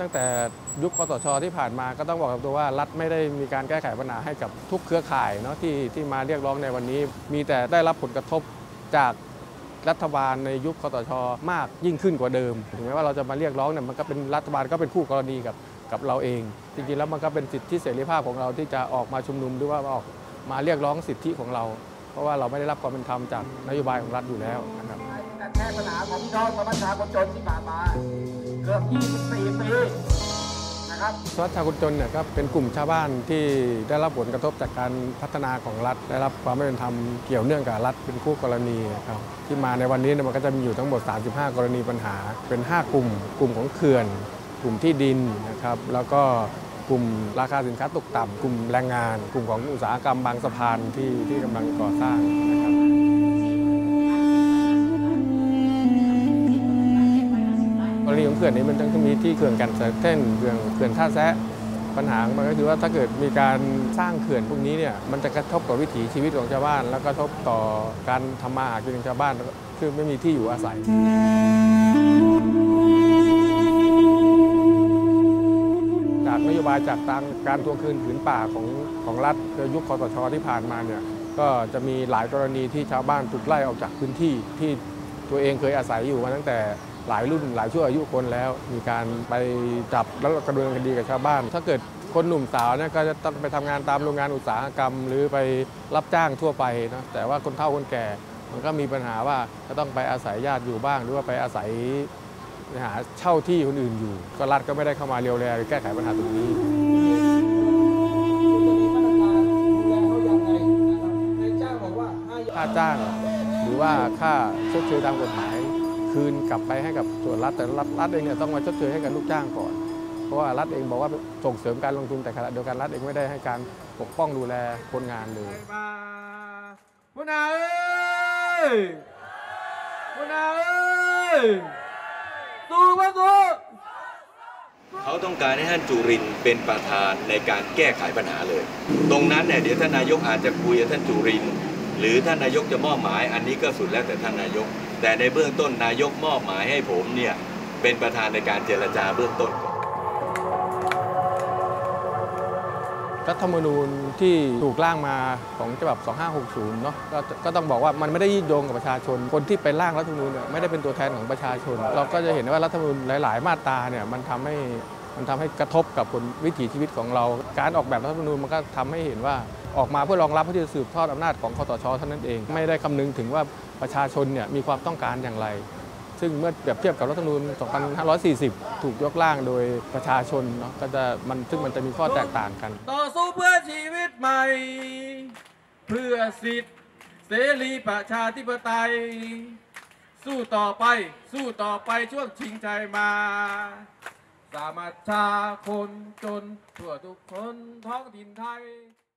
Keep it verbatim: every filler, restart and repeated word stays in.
ตั้งแต่ยุคคสช.ที่ผ่านมาก็ต้องบอกกับตัวว่ารัฐไม่ได้มีการแก้ไขปัญหาให้กับทุกเครือข่ายเนาะที่ที่มาเรียกร้องในวันนี้มีแต่ได้รับผลกระทบจากรัฐบาลในยุคคสช.มากยิ่งขึ้นกว่าเดิมถึงแม้ว่าเราจะมาเรียกร้องเนี่ยมันก็เป็นรัฐบาลก็เป็นคู่กรณีกับกับเราเองจริงๆแล้วมันก็เป็นสิทธิเสรีภาพของเราที่จะออกมาชุมนุมหรือว่าออกมาเรียกร้องสิทธิของเราเพราะว่าเราไม่ได้รับความเป็นธรรมจากนโยบายของรัฐอยู่แล้วนะครับการแก้ปัญหาของพี่น้องประชาชนที่ผ่านมาเกือบยี่สิบสี่ปีนะครับชาวชาวคนจนเนี่ยก็เป็นกลุ่มชาวบ้านที่ได้รับผลกระทบจากการพัฒนาของรัฐได้รับความไม่เป็นธรรมเกี่ยวเนื่องกับรัฐเป็นคู่กรณีนะครับที่มาในวันนี้มันก็จะมีอยู่ทั้งหมดสามสิบห้ากรณีปัญหาเป็นห้ากลุ่มกลุ่มของเขื่อนกลุ่มที่ดินนะครับแล้วก็กลุ่มราคาสินค้าตกต่ำกลุ่มแรงงานกลุ่มของอุตสาหกรรมบางสะพานที่ที่กำลังก่อสร้างนะครับกรณีของเขื่อนนี้มันจะมีที่เขื่อนกันเซเท่นเขื่อนเขื่อนท่าแซะปัญหามันก็คือว่าถ้าเกิดมีการสร้างเขื่อนพวกนี้เนี่ยมันจะกระทบต่อวิถีชีวิตของชาวบ้านแล้วก็กระทบต่อการทำมาหากินของชาวบ้านคือไม่มีที่อยู่อาศัยนโยบายจากทางการทวงคืนผืนป่าของของรัฐในยุคคสช.ที่ผ่านมาเนี่ยก็จะมีหลายกรณีที่ชาวบ้านถูกไล่ออกจากพื้นที่ที่ตัวเองเคยอาศัยอยู่มาตั้งแต่หลายรุ่นหลายชั่วอายุคนแล้วมีการไปจับแล้วดำเนินคดีกับชาวบ้านถ้าเกิดคนหนุ่มสาวเนี่ยก็จะต้องไปทำงานตามโรงงานอุตสาหกรรมหรือไปรับจ้างทั่วไปนะแต่ว่าคนเฒ่าคนแก่มันก็มีปัญหาว่าจะต้องไปอาศัยญาติอยู่บ้างหรือว่าไปอาศัยหาเช่าที่คนอื่นอยู่ก็รัฐก็ไม่ได้เข้ามาเรียวแลหรือแก้ไขปัญหาตรงนี้ค่าจ้างหรือว่าค่าชดเชยตามกฎหมายคืนกลับไปให้กับส่วนรัฐแต่รัฐเองเนี่ยต้องมาชดเชยให้กับลูกจ้างก่อนเพราะว่ารัฐเองบอกว่าส่งเสริมการลงทุนแต่ขณะเดียวกันรัฐเองไม่ได้ให้การปกป้องดูแลคนงานเลยหัวหน้าเอ้ยหัวหน้าเอ้ยเขาต้องการให้ท่านจุรินทร์เป็นประธานในการแก้ไขปัญหาเลยตรงนั้นเนี่ยเดี๋ยวท่านนายกอาจจะคุยกับท่านจุรินทร์หรือท่านนายกจะมอบหมายอันนี้ก็สุดแล้วแต่ท่านนายกแต่ในเบื้องต้นนายกมอบหมายให้ผมเนี่ยเป็นประธานในการเจรจาเบื้องต้นรัฐธรรมนูญที่ถูกร่างมาของฉบับสองห้าหกศูนย์เนาะ ก, ก็ต้องบอกว่ามันไม่ได้ยึดโยงกับประชาชนคนที่ไปร่างรัฐธรรมนูญเนี่ยไม่ได้เป็นตัวแทนของประชาชนเราก็จะเห็นว่ารัฐธรรมนูญหลายๆมาตราเนี่ยมันทำให้มันทำให้กระทบกับคนวิถีชีวิตของเราการออกแบบรัฐธรรมนูญมันก็ทำให้เห็นว่าออกมาเพื่อรองรับเพื่อจะสืบทอดอำนาจของคสช.เท่านั้นเองไม่ได้คำนึงถึงว่าประชาชนเนี่ยมีความต้องการอย่างไรซึ่งเมื่อเปรียบเทียบกับรัฐธรรมนูญ สองพันห้าร้อยสี่สิบ ถูกยกร่างโดยประชาชนเนาะก็จะมันซึ่งมันจะมีข้อแตกต่างกันต่อสู้เพื่อชีวิตใหม่เพื่อสิทธิเสรีประชาธิปไตยสู้ต่อไปสู้ต่อไปช่วงชิงชัยมาสามัญชาคนจนทั่วทุกคนท้องถิ่นไทย